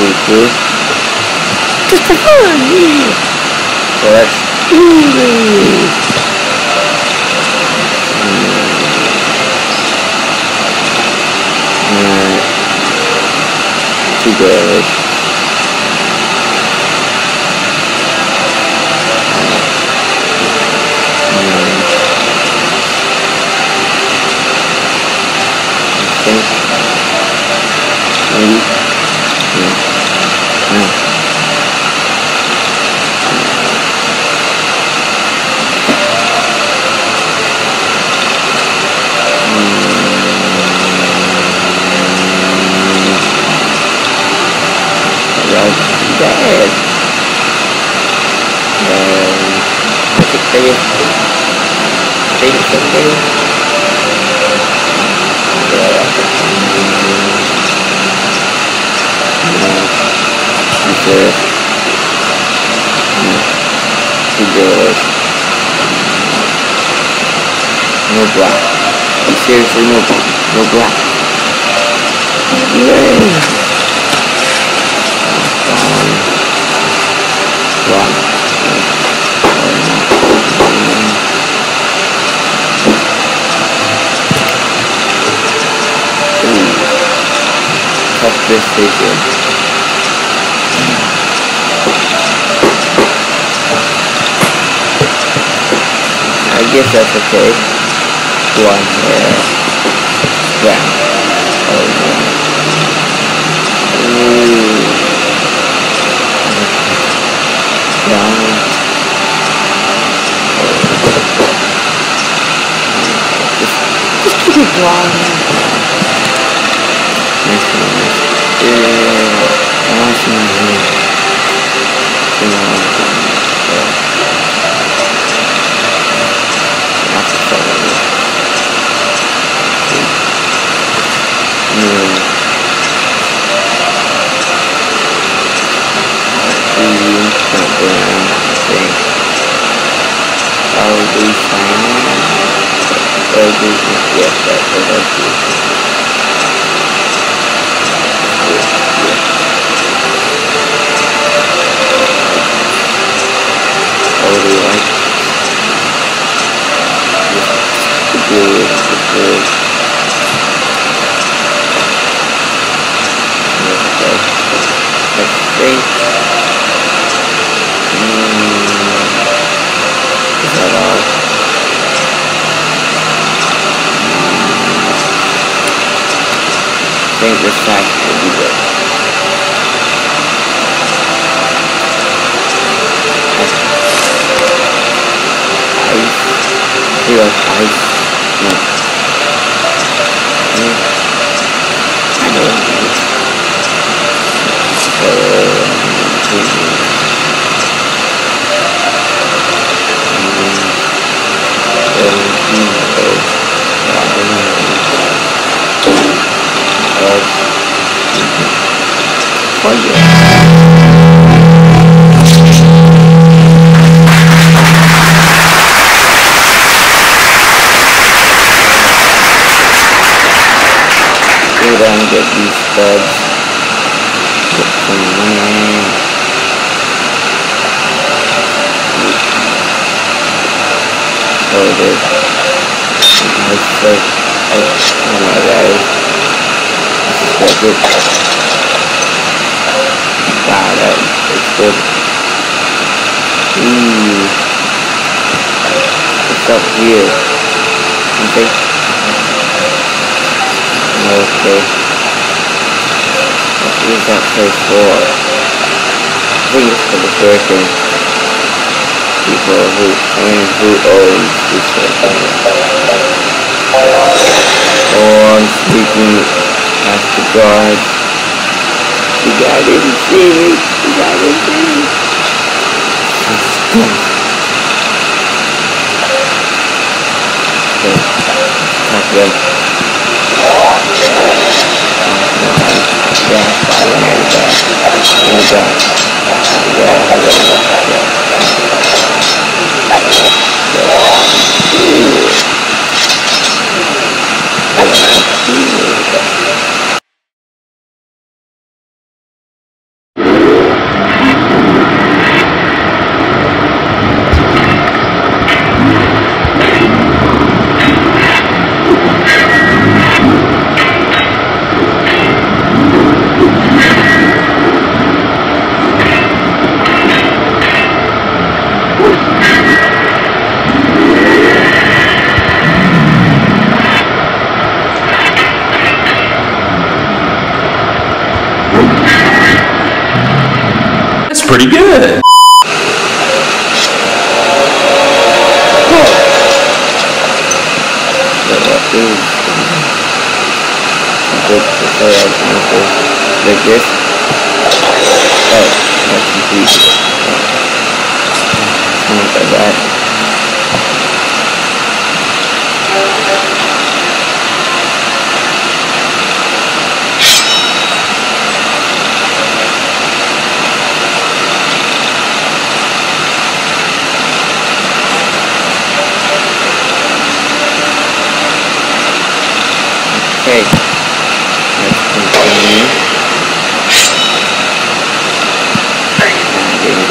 weekly. Just for fun! So that's easy. Too good. No black. Seriously, no black. No black. Yay! Black. Tough decision. I guess that's okay. One here. Yeah. Oh, yeah. Ooh. Down. Just keep it blind. Nice one. Yeah. I want to see my hand. I think this side will be good. Ice. He likes ice. No. I don't like ice. For you. Go down and get these studs. Get some land. Oh, there's nice stuff. Oh my god. This is so good. Wow, that is good. Ooh. It's up here. Okay. Okay. What is that place for? I think it's for the working people who owns this place. Oh, I'm speaking as the guard. The guy didn't see me. The guy didn't see me. It's done. Okay. Let's talk to them. pretty good. Like this. Oh, that's complete. Something like that. Okay. Let's continue. And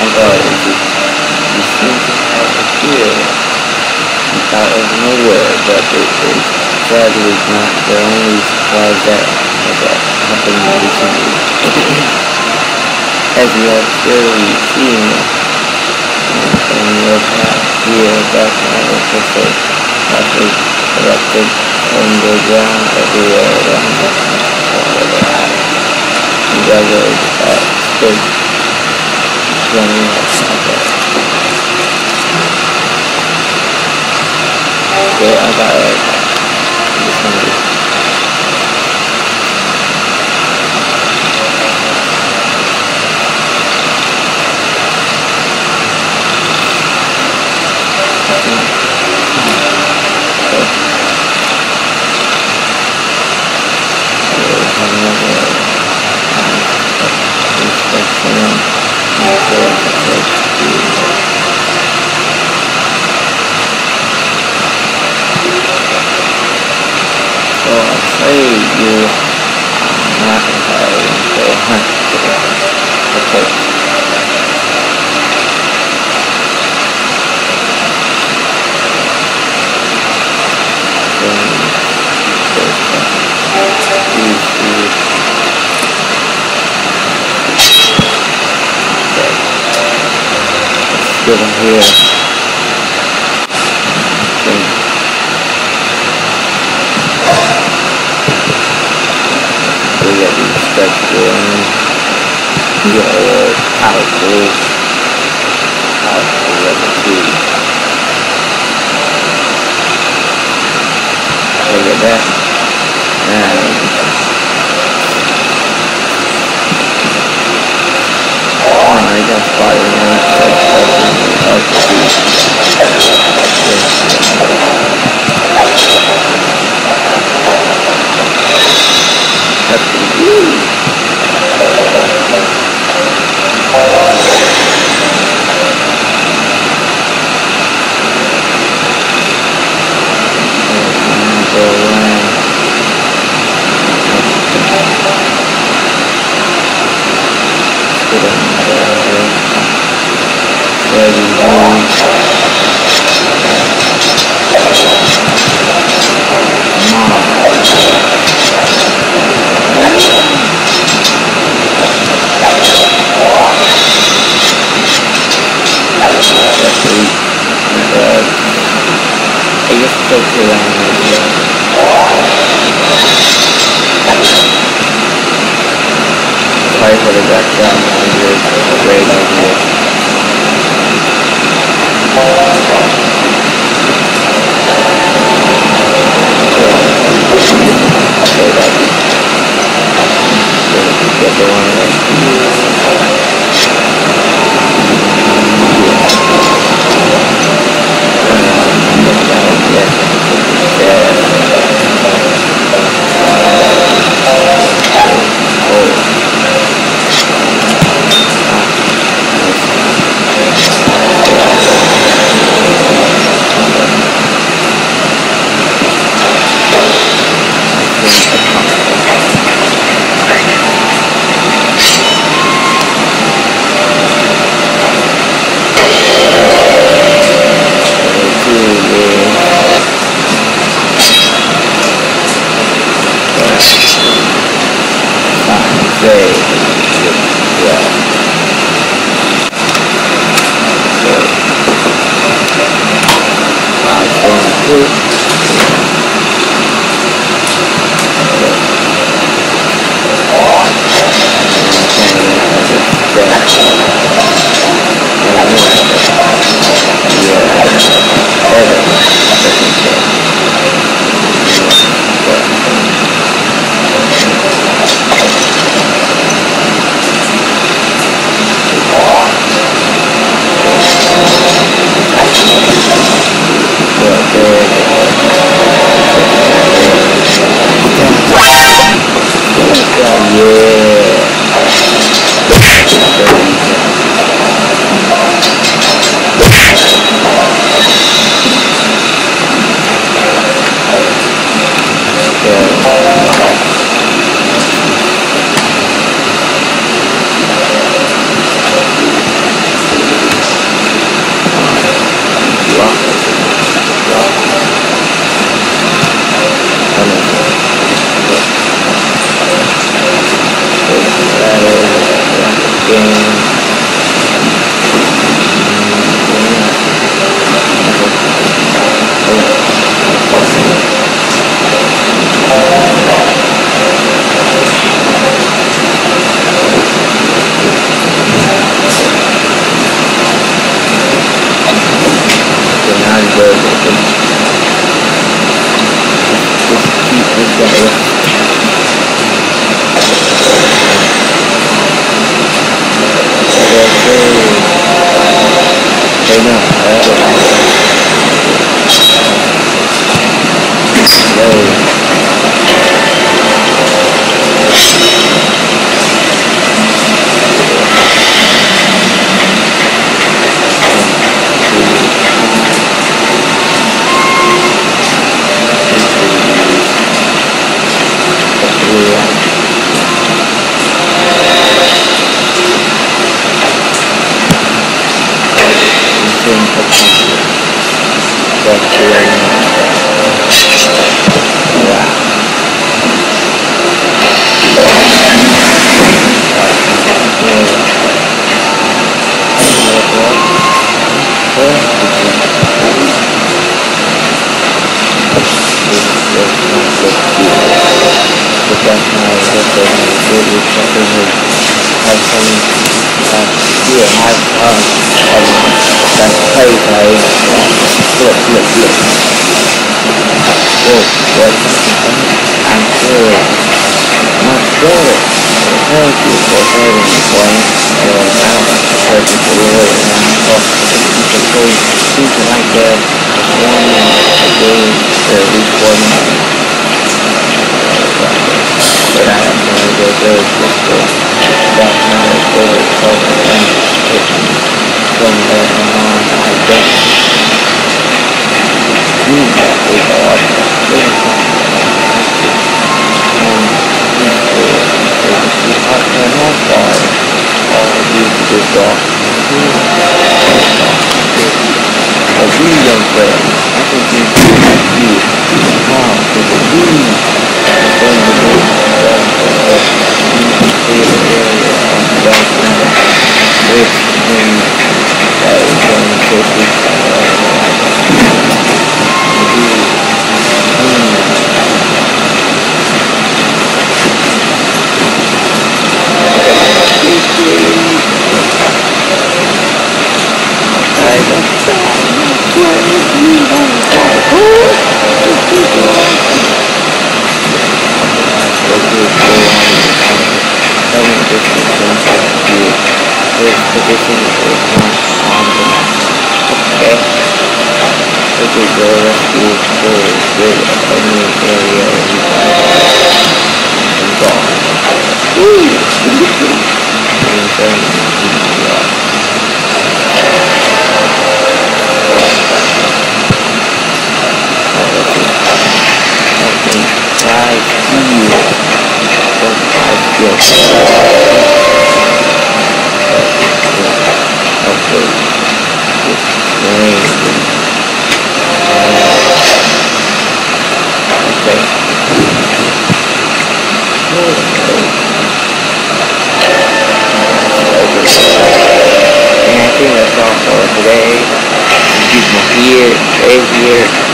I got into the sentence out of here out of nowhere, but it is sadly not the only surprise that happened recently. As you have surely seen in your past year, that my episode has been erupted from the ground everywhere around the island. Railroad stood running outside there. So I got like this one. Here. Okay. We got these steps going. We got a little outdoors. Out the level 2. Look at that. I got spotted on the I okay. Here.